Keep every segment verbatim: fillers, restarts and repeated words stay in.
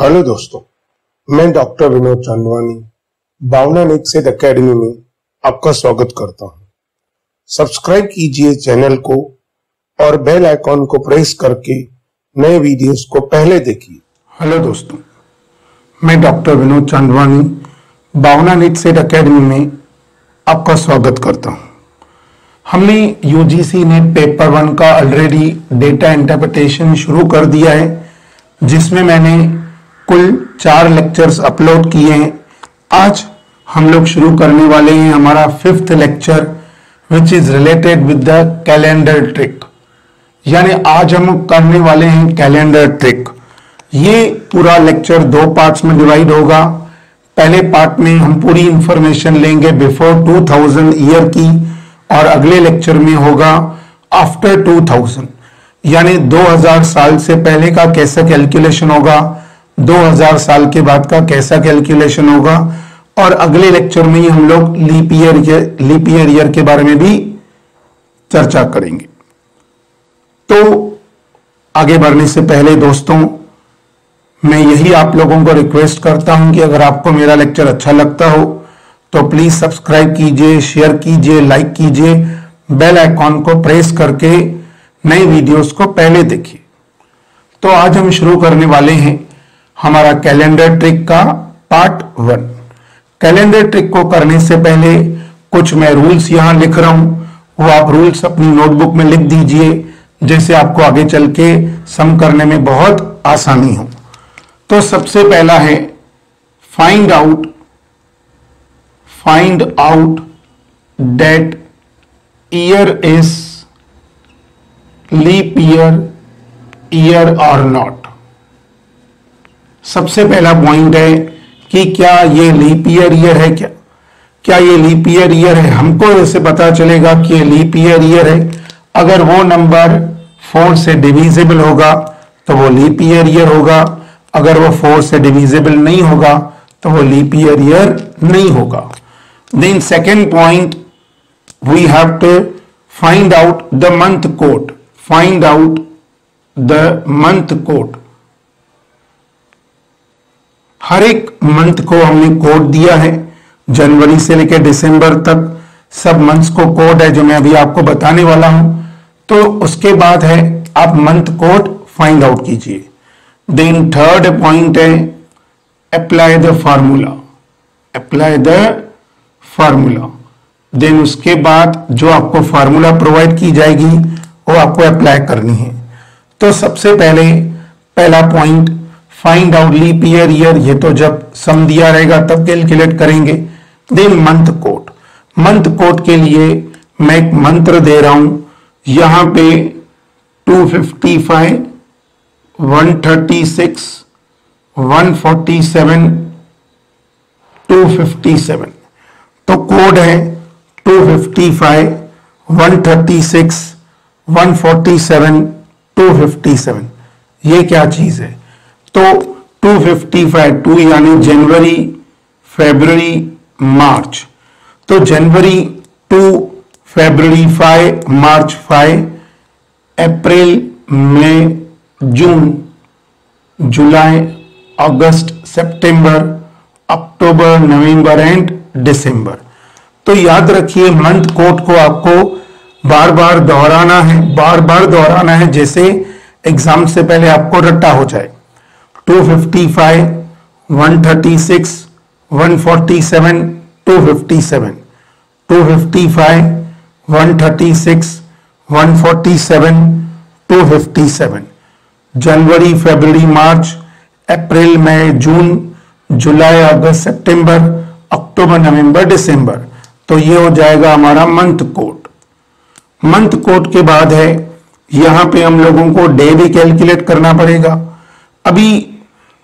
Hello दोस्तों, मैं doctor Vinod Chandwani बाउना नेट सेट एकेडमी में आपका स्वागत करता हूं। सब्सक्राइब कीजिए चैनल को और बेल आइकॉन को प्रेस करके नए वीडियोस को पहले देखिए। हेलो दोस्तों, मैं डॉक्टर विनोद चंदवानी बाउना नेट सेट एकेडमी में आपका स्वागत करता हूं। हमने यूजीसी नेट पेपर वन का ऑलरेडी डेटा इंटरप्रिटेशन शुरू कर दिया है, जिसमें मैंने कुल चार लेक्चर्स अपलोड किए हैं। आज हम लोग शुरू करने वाले हैं हमारा fifth lecture, which is related with the calendar trick. यानी आज हम करने वाले हैं कैलेंडर ट्रिक। ये पूरा लेक्चर दो पार्ट्स में डिवाइड होगा। पहले पार्ट में हम पूरी इंफॉर्मेशन लेंगे बिफोर टू थाउजेंड ईयर की, और अगले लेक्चर में होगा आफ्टर टू थाउजेंड, यानी दो हज़ार साल से पहले का कैसा कैलकुलेशन होगा, दो हज़ार साल के बाद का कैसा कैलकुलेशन होगा, और अगले लेक्चर में ही हम लोग लीप ईयर के लीप ईयर ईयर के बारे में भी चर्चा करेंगे। तो आगे बढ़ने से पहले दोस्तों, मैं यही आप लोगों को रिक्वेस्ट करता हूं कि अगर आपको मेरा लेक्चर अच्छा लगता हो तो प्लीज सब्सक्राइब कीजिए, शेयर कीजिए, लाइक कीजिए, बेल आइकॉन को प्रेस करके नए वीडियोस को पहले देखिए। तो आज हम शुरू करने वाले हैं हमारा कैलेंडर ट्रिक का पार्ट वन। कैलेंडर ट्रिक को करने से पहले कुछ मैं रूल्स यहां लिख रहा हूं, वो आप रूल्स अपनी नोटबुक में लिख दीजिए, जैसे आपको आगे चल के सम करने में बहुत आसानी हो। तो सबसे पहला है find out find out that year is leap year year और नॉट। सबसे पहला पॉइंट है कि क्या ये लीप ईयर ईयर है, क्या क्या ये लीप ईयर ईयर है। हमको ऐसे पता चलेगा कि ये लीप ईयर ईयर है अगर वो नंबर फोर से डिविजिबल होगा तो वो लीप ईयर ईयर होगा, अगर वो फोर से डिविजिबल नहीं होगा तो वो लीप ईयर ईयर नहीं होगा। Then second point, we have to find out the month code. Find out the month code, हर एक मंथ को हमने कोड दिया है, जनवरी से लेकर दिसंबर तक सब मंथ्स को कोड है, जो मैं अभी आपको बताने वाला हूं। तो उसके बाद है आप मंथ कोड फाइंड आउट कीजिए। देन थर्ड पॉइंट है apply the formula, apply the formula. Then उसके बाद जो आपको फार्मूला प्रोवाइड की जाएगी वो आपको अप्लाई करनी है। तो सबसे पहले पहला point find out leap year year, ये तो जब सम दिया रहेगा तब कैलकुलेट करेंगे। Then month code, month code के लिए मैं एक मंत्र दे रहा हूं यहां पे, two fifty five, one thirty six, one forty seven, two fifty seven. तो कोड है two fifty five, one thirty six, one forty seven, two fifty seven. ये क्या चीज है? तो टू फिफ्टी फाइव, टू यानी जनवरी, फरवरी, मार्च। तो जनवरी टू, फरवरी फाइव, मार्च फाइव, अप्रैल, मई, जून, जुलाई, अगस्त, सितंबर, अक्टूबर, नवंबर एंड दिसंबर। तो याद रखिए मंथ कोड को आपको बार बार दोहराना है, बार बार दोहराना है, जैसे एग्जाम से पहले आपको रट्टा हो जाए। Two fifty five, one thirty six, one forty seven, two fifty seven, two fifty five, one thirty six, one forty seven, two fifty seven. जनवरी, फरवरी, मार्च, अप्रैल, मई, जून, जुलाई, अगस्त, सितंबर, अक्टूबर, नवंबर, दिसंबर। तो ये हो जाएगा हमारा मंथ कोड। मंथ कोड के बाद है यहां पे हम लोगों को डे भी कैलकुलेट करना पड़ेगा। अभी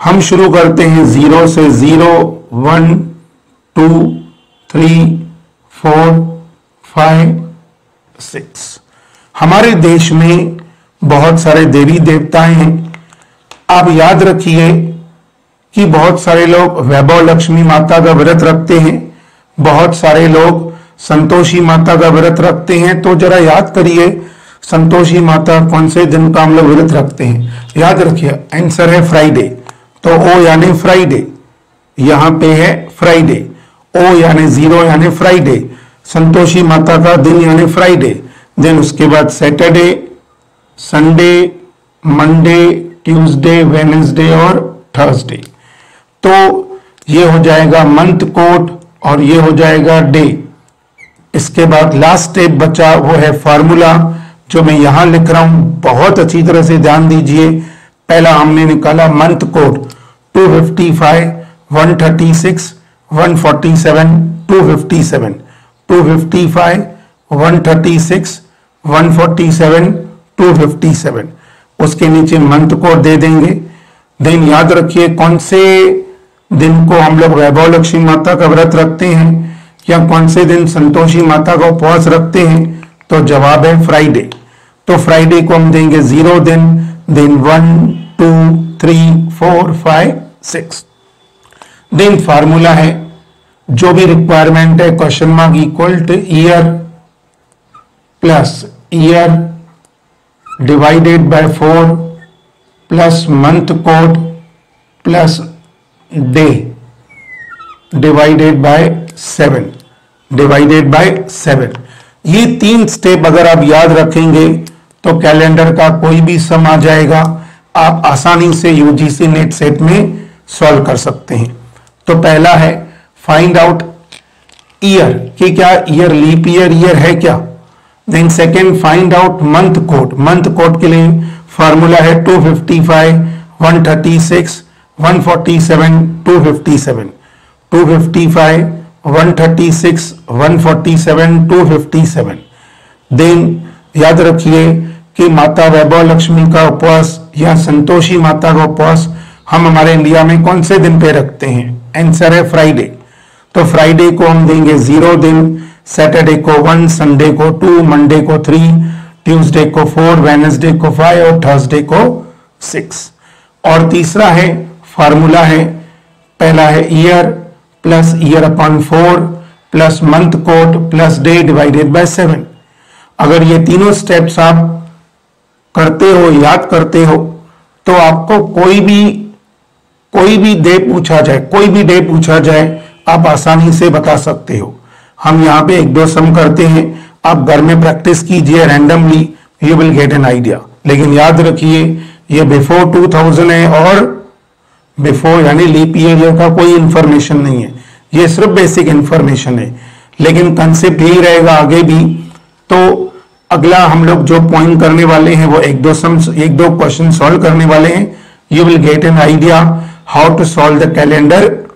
हम शुरू करते हैं जीरो से, zero, one, two, three, four, five, six. हमारे देश में बहुत सारे देवी देवताएं हैं। आप याद रखिए कि बहुत सारे लोग वैभव लक्ष्मी माता का व्रत रखते हैं, बहुत सारे लोग संतोषी माता का व्रत रखते हैं। तो जरा याद करिए संतोषी माता कौन से दिन का हम लोग व्रत रखते हैं। याद रखिए आंसर है फ्राइडे। तो ओ यानी फ्राइडे, यहाँ पे है फ्राइडे। ओ यानी जीरो यानी फ्राइडे, संतोषी माता का दिन यानी फ्राइडे। देन उसके बाद Saturday, Sunday, Monday, Tuesday, Wednesday और थर्सडे। तो ये हो जाएगा मंथ कोड और ये हो जाएगा डे। इसके बाद लास्ट स्टेप बचा वो है फार्मूला, जो मैं यहाँ लिख रहा हूँ, बहुत अच्छी तरह से ध्यान दीजिए। पहला हमने निकाला month code two fifty five one thirty six one forty seven two fifty seven two fifty five one thirty six one forty seven two fifty seven, उसके नीचे मंथ कोड दे देंगे। देन याद रखिए कौन से दिन को हम लोग वैभव लक्ष्मी माता का व्रत रखते हैं या कौन से दिन संतोषी माता का उपवास रखते हैं, तो जवाब है फ्राइडे। तो फ्राइडे को हम देंगे जीरो दिन, दिन one two three four five six. दिन फार्मूला है जो भी रिक्वायरमेंट है question mark equal to year plus year divided by four plus month code plus day divided by seven divided by seven. ये तीन स्टेप अगर आप याद रखेंगे तो कैलेंडर का कोई भी सम आ जाएगा, आप आसानी से यूजीसी नेट सेट में सॉल्व कर सकते हैं। तो पहला है फाइंड आउट ईयर कि क्या ईयर लीप ईयर ईयर है क्या। Then second find out month code, month code के लिए फार्मूला है two fifty five one thirty six one forty seven two fifty seven two fifty five one thirty six one forty seven two fifty seven. Then याद रखिए कि माता वैभव लक्ष्मी का उपवास या संतोषी माता का उपवास हम हमारे इंडिया में कौन से दिन पे रखते हैं, आंसर है फ्राइडे। तो फ्राइडे को हम देंगे जीरो दिन, सैटरडे को वन, संडे को टू, मंडे को थ्री, ट्यूसडे को फोर, वेडनेसडे को फाइव और थर्सडे को सिक्स। और तीसरा है फार्मूला है, पहला है year plus year upon four plus month code plus day divided by seven. अगर ये तीनों स्टेप्स आप करते हो, याद करते हो, तो आपको कोई भी कोई भी डे पूछा जाए कोई भी डे पूछा जाए आप आसानी से बता सकते हो। हम यहाँ पे एक दो सम करते हैं, आप घर में प्रैक्टिस कीजिए randomly, you will get an idea. लेकिन याद रखिए ये बिफोर टू थाउजेंड है और बिफोर यानी लीप ईयर का कोई इंफॉर्मेशन नहीं है, ये सिर्फ बेसिक इंफॉर्मेशन है। लेकिन कंसेप्ट यही रहेगा आगे भी। तो अगला हम लोग जो पॉइंट करने वाले हैं वो एक दो सम एक दो क्वेश्चन सॉल्व करने वाले हैं। You will get an idea how to solve the calendar